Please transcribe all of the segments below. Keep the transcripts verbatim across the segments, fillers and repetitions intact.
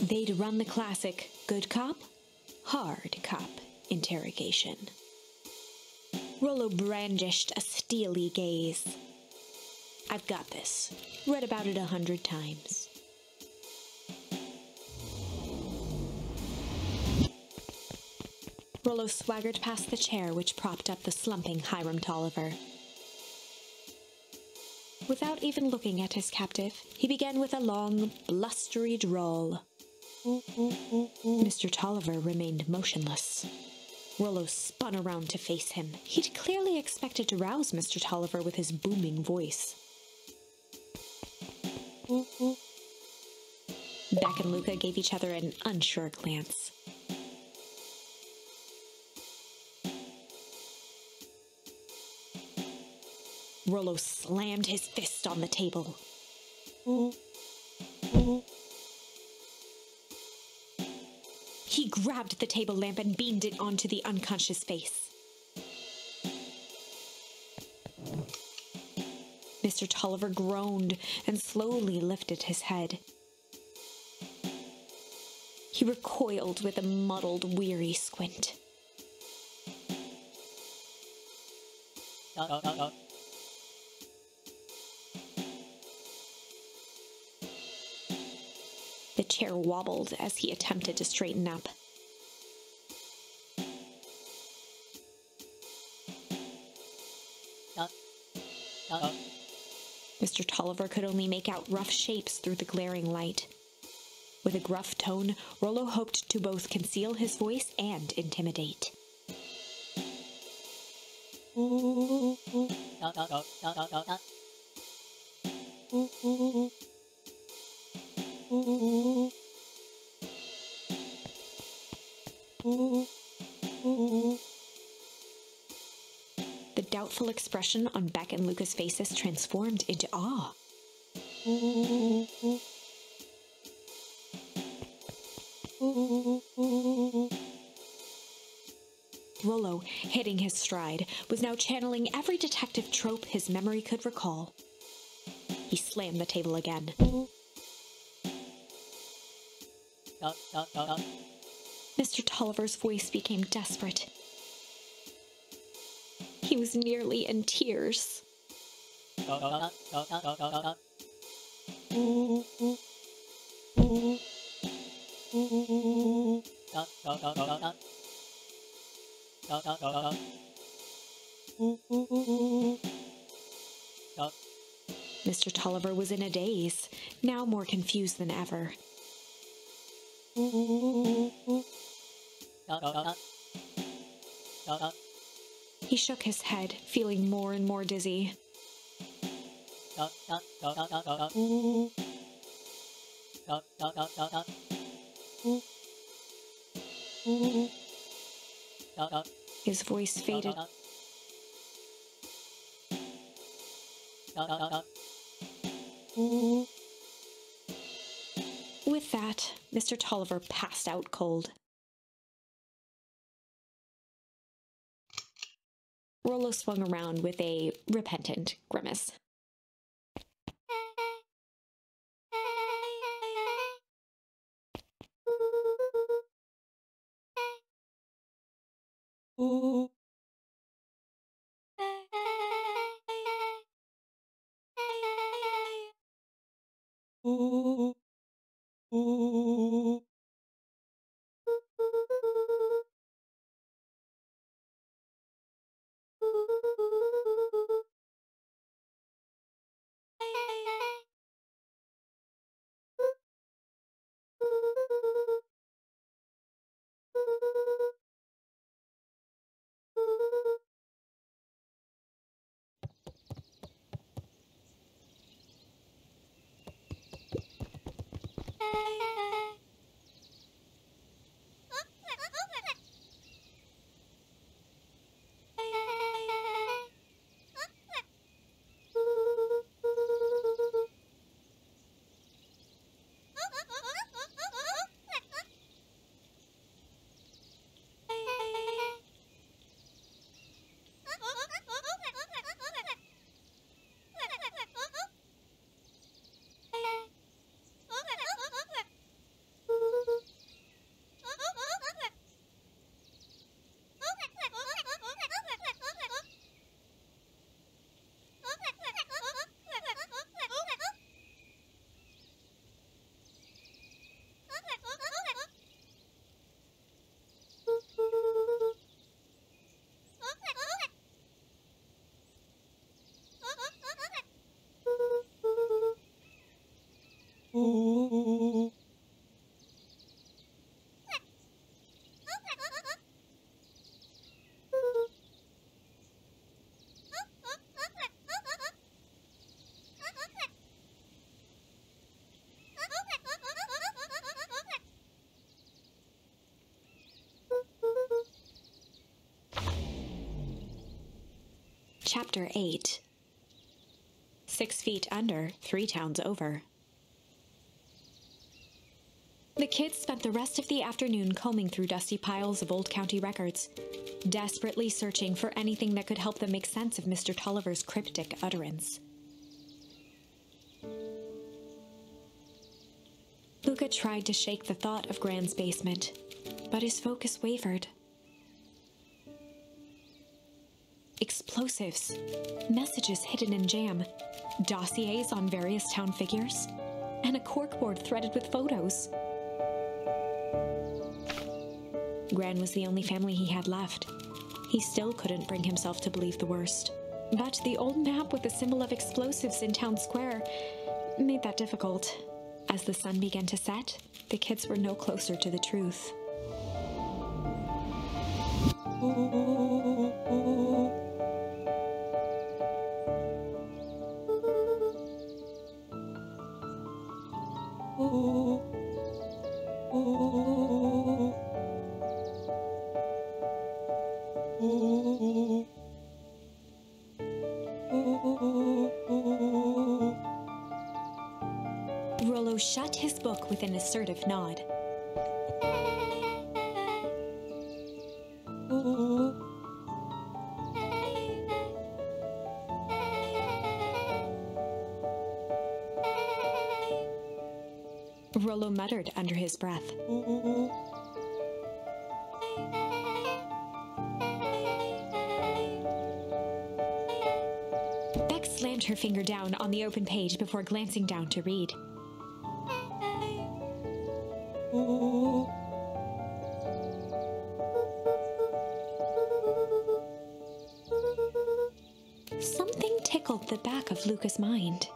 They'd run the classic good cop, hard cop interrogation. Rollo brandished a steely gaze. I've got this. Read about it a hundred times. Rollo swaggered past the chair which propped up the slumping Hiram Tolliver. Without even looking at his captive, he began with a long, blustery drawl. Mister Tolliver remained motionless. Rollo spun around to face him. He'd clearly expected to rouse Mister Tolliver with his booming voice. Beck and Luca gave each other an unsure glance. Rollo slammed his fist on the table. He grabbed the table lamp and beamed it onto the unconscious face. Mister Tolliver groaned and slowly lifted his head. He recoiled with a muddled, weary squint. Uh, uh, uh. The chair wobbled as he attempted to straighten up. Uh, uh. Mister Tolliver could only make out rough shapes through the glaring light. With a gruff tone, Rollo hoped to both conceal his voice and intimidate. The doubtful expression on Beck and Luca's faces transformed into awe. Rollo, hitting his stride, was now channeling every detective trope his memory could recall. He slammed the table again. Mister Tolliver's voice became desperate. He was nearly in tears. Mister Tolliver was in a daze, now more confused than ever. He shook his head, feeling more and more dizzy. His voice faded. With that, Mister Tolliver passed out cold. Rollo swung around with a repentant grimace. chapter eight. Six feet under, three towns over. The kids spent the rest of the afternoon combing through dusty piles of old county records, desperately searching for anything that could help them make sense of Mister Tolliver's cryptic utterance. Luca tried to shake the thought of Gran's basement, but his focus wavered. Explosives, messages hidden in jam, dossiers on various town figures, and a corkboard threaded with photos. Gran was the only family he had left. He still couldn't bring himself to believe the worst. But the old map with the symbol of explosives in town square made that difficult. As the sun began to set, the kids were no closer to the truth. Rollo shut his book with an assertive nod. Rollo muttered under his breath. Beck slammed her finger down on the open page before glancing down to read. Something tickled the back of Luca's mind.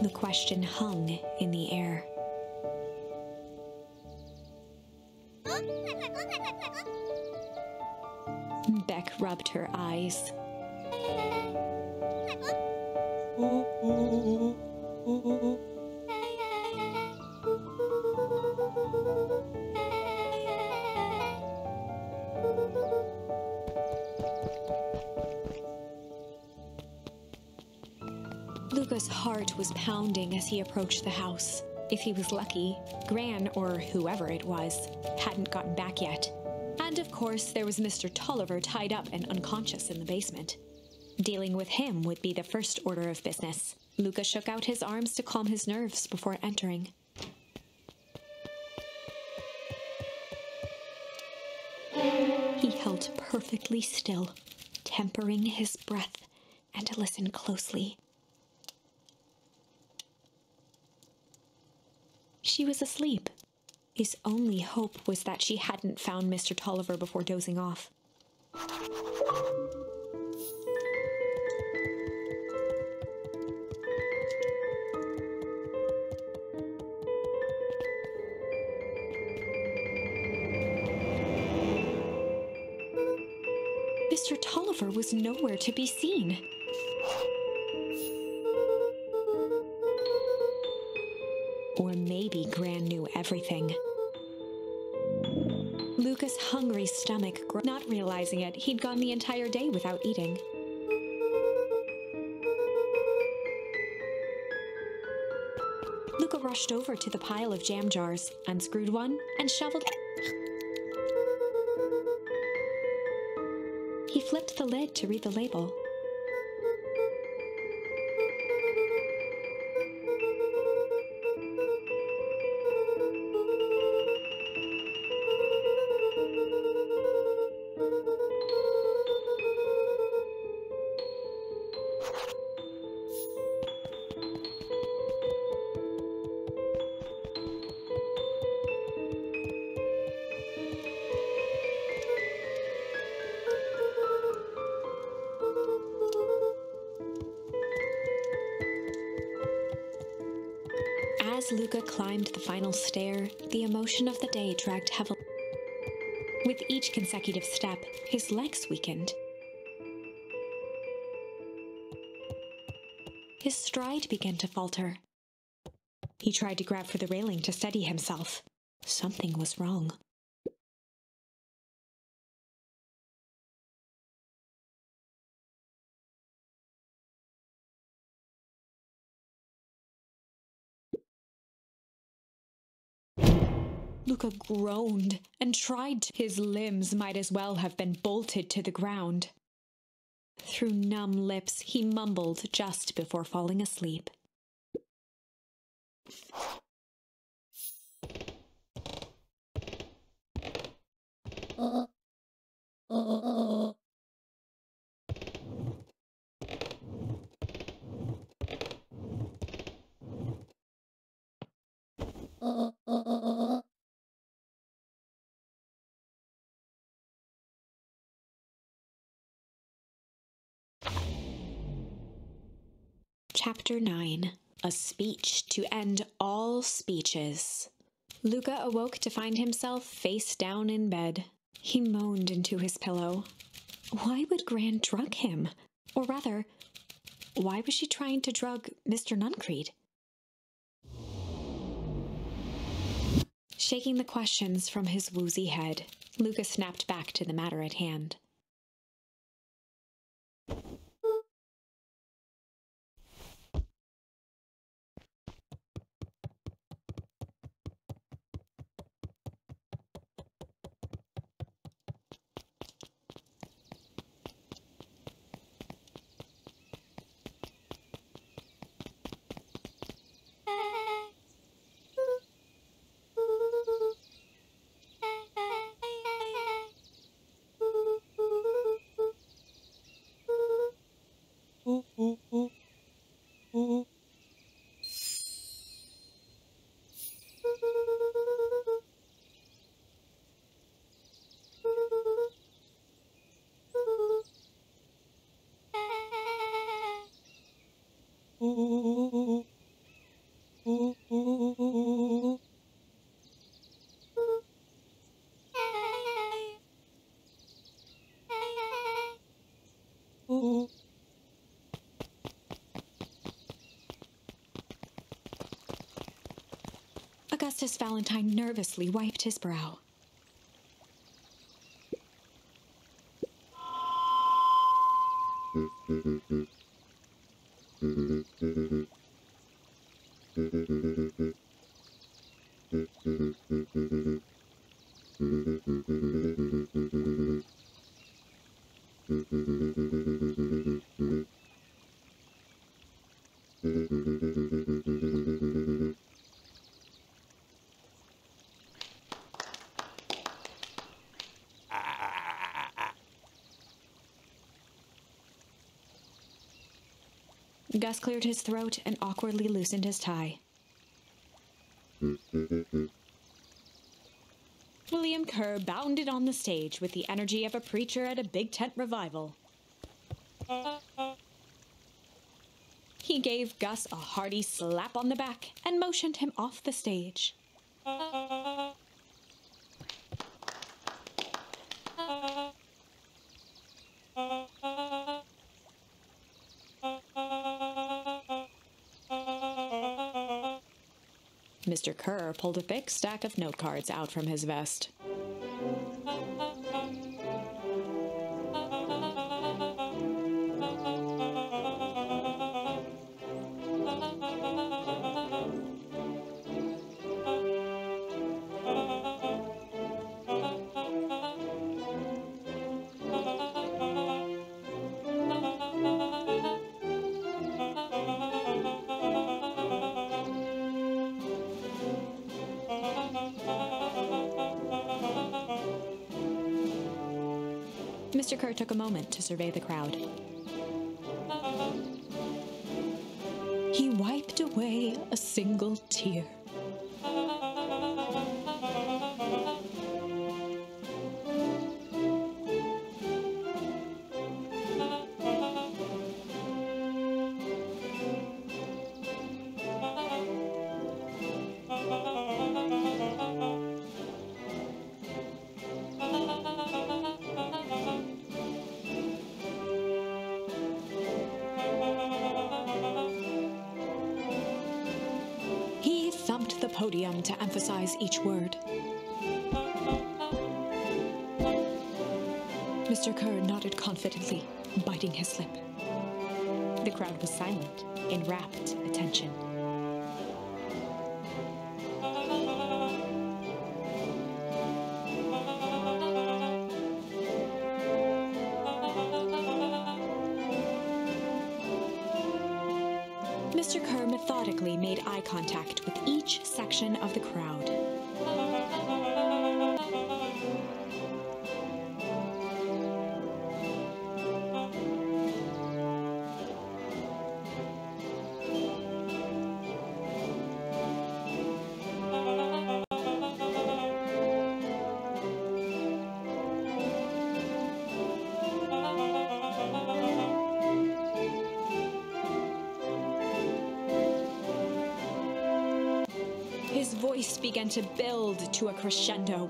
The question hung in the air. Beck rubbed her eyes. Luca's heart was pounding as he approached the house. If he was lucky, Gran, or whoever it was, hadn't gotten back yet. And of course, there was Mister Tolliver tied up and unconscious in the basement. Dealing with him would be the first order of business. Luca shook out his arms to calm his nerves before entering. He held perfectly still, tempering his breath, and listened closely. She was asleep. His only hope was that she hadn't found Mister Tolliver before dozing off. Mister Tolliver was nowhere to be seen. Or maybe Gran knew everything. Luca's hungry stomach groaned. Not realizing it, he'd gone the entire day without eating. Luca rushed over to the pile of jam jars, unscrewed one, and shoveled. He flipped the lid to read the label. As Luca climbed the final stair, the emotion of the day dragged heavily. With each consecutive step, his legs weakened. His stride began to falter. He tried to grab for the railing to steady himself. Something was wrong. Luca groaned and tried to. His limbs might as well have been bolted to the ground. Through numb lips, he mumbled just before falling asleep. Uh, uh, uh. Uh, uh, uh. Chapter nine. A speech to end all speeches. Luca awoke to find himself face down in bed. He moaned into his pillow. Why would Gran drug him? Or rather, why was she trying to drug Mister Nuncrede? Shaking the questions from his woozy head, Luca snapped back to the matter at hand. Augustus Valentine nervously wiped his brow. Gus cleared his throat and awkwardly loosened his tie. William Kerr bounded on the stage with the energy of a preacher at a big tent revival. He gave Gus a hearty slap on the back and motioned him off the stage. Mister Kerr pulled a thick stack of note cards out from his vest. Mister Kerr took a moment to survey the crowd. He wiped away a single tear. podium to emphasize each word. Mister Kerr nodded confidently, biting his lip. The crowd was silent, in rapt attention. Mister Kerr methodically made eye contact with each section of the crowd. His voice began to build to a crescendo.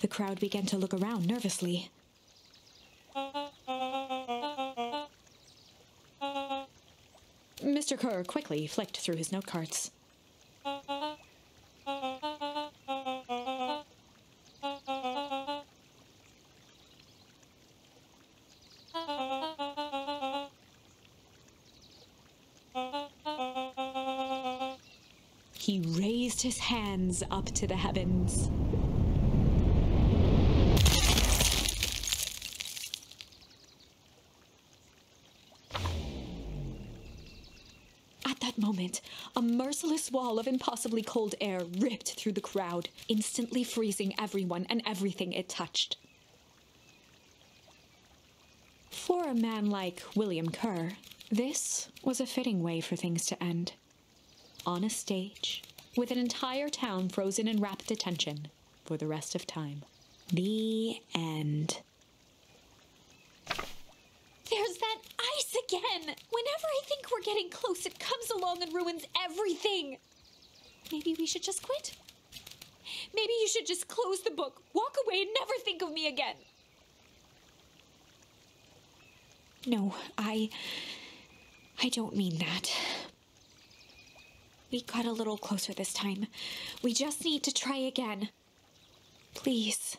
The crowd began to look around nervously. Mister Kerr quickly flicked through his note cards. He raised his hands up to the heavens. Moment, a merciless wall of impossibly cold air ripped through the crowd, instantly freezing everyone and everything it touched. For a man like William Kerr, this was a fitting way for things to end. On a stage, with an entire town frozen in rapt attention for the rest of time. The end. There's that ice again! Whenever I think we're getting close, it comes along and ruins everything! Maybe we should just quit? Maybe you should just close the book, walk away, and never think of me again! No, I... I don't mean that. We got a little closer this time. We just need to try again. Please.